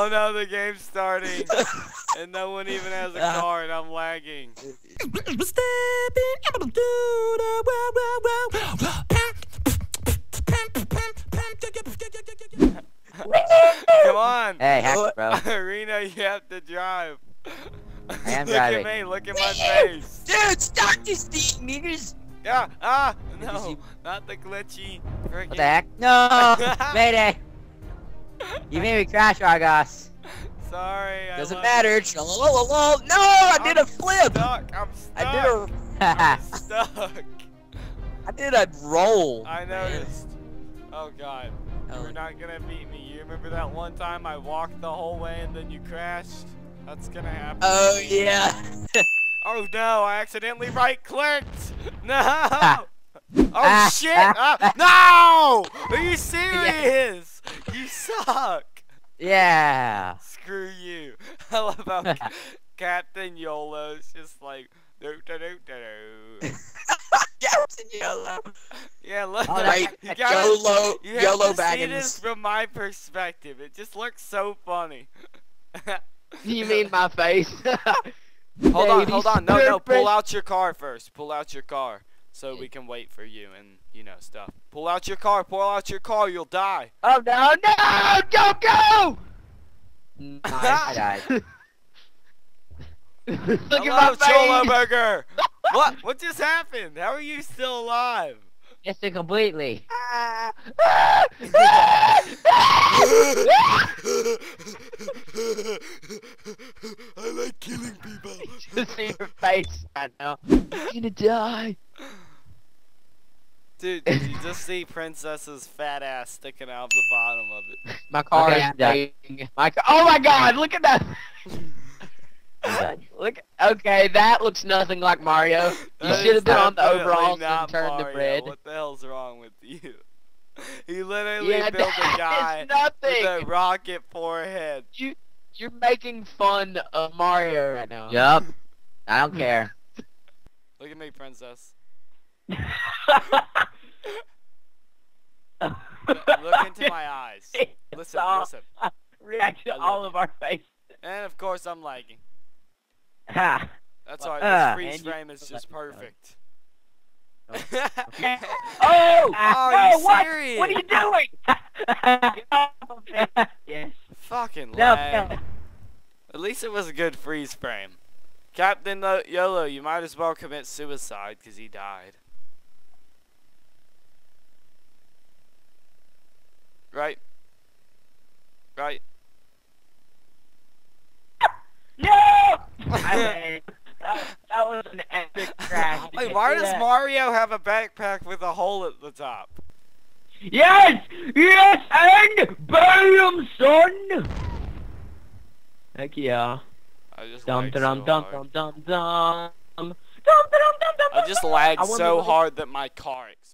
Oh no, the game's starting, and no one even has a card. I'm lagging. Come on. Hey, hack, bro. Arena, you have to drive. I am driving. Look at me. Look at my face. Dude, stop this thing, niggers. Yeah. Ah, no, not the glitchy. What the heck? No. Mayday. You made me crash, Argos. Sorry. Doesn't matter. No, I did a flip. I'm stuck. I'm stuck. I did a roll. I noticed. Oh God. You're not gonna beat me. You remember that one time I walked the whole way and then you crashed? That's gonna happen. Oh yeah. Oh no! I accidentally right-clicked. No. Oh shit! No! Are you serious? You suck. Yeah. Screw you. I love how Captain Yolo's just like do. Captain Yolo. Yeah, look. Right. You Yolo. You Yolo baggins. See this from my perspective. It just looks so funny. You mean my face? Hold on. No, no. Pull out your car first. Pull out your car. So we can wait for you and, you know, stuff. Pull out your car. Pull out your car. You'll die. Oh, no, no. Don't go. No, I died. Look at my Cholo Burger. What just happened? How are you still alive? Missed it completely. I like killing people. Just see your face right now. I'm gonna die. Dude, did you just see Princess's fat ass sticking out of the bottom of it? My car is dying. Oh my God! Look at that. Look. Okay, that looks nothing like Mario. You should have been on the overalls and turned to bread. What the hell's wrong with you? He literally built a guy with a rocket forehead. You're making fun of Mario right now. Yup. I don't care. Look at me, Princess. Look into my eyes. Listen, listen. React to all of our faces. And of course, I'm lagging. Ha! That's alright, this freeze frame is just perfect. Oh! Are you serious? What are you doing? Get off of it. Yes. Fucking lag. No. At least it was a good freeze frame. Captain Yolo, you might as well commit suicide because he died. Right. Right. No! That was an epic crash. Wait, why does Mario have a backpack with a hole at the top? Yes! Yes, and Barium, son! Heck yeah. I just lagged so hard. I just lagged so hard that my car exploded.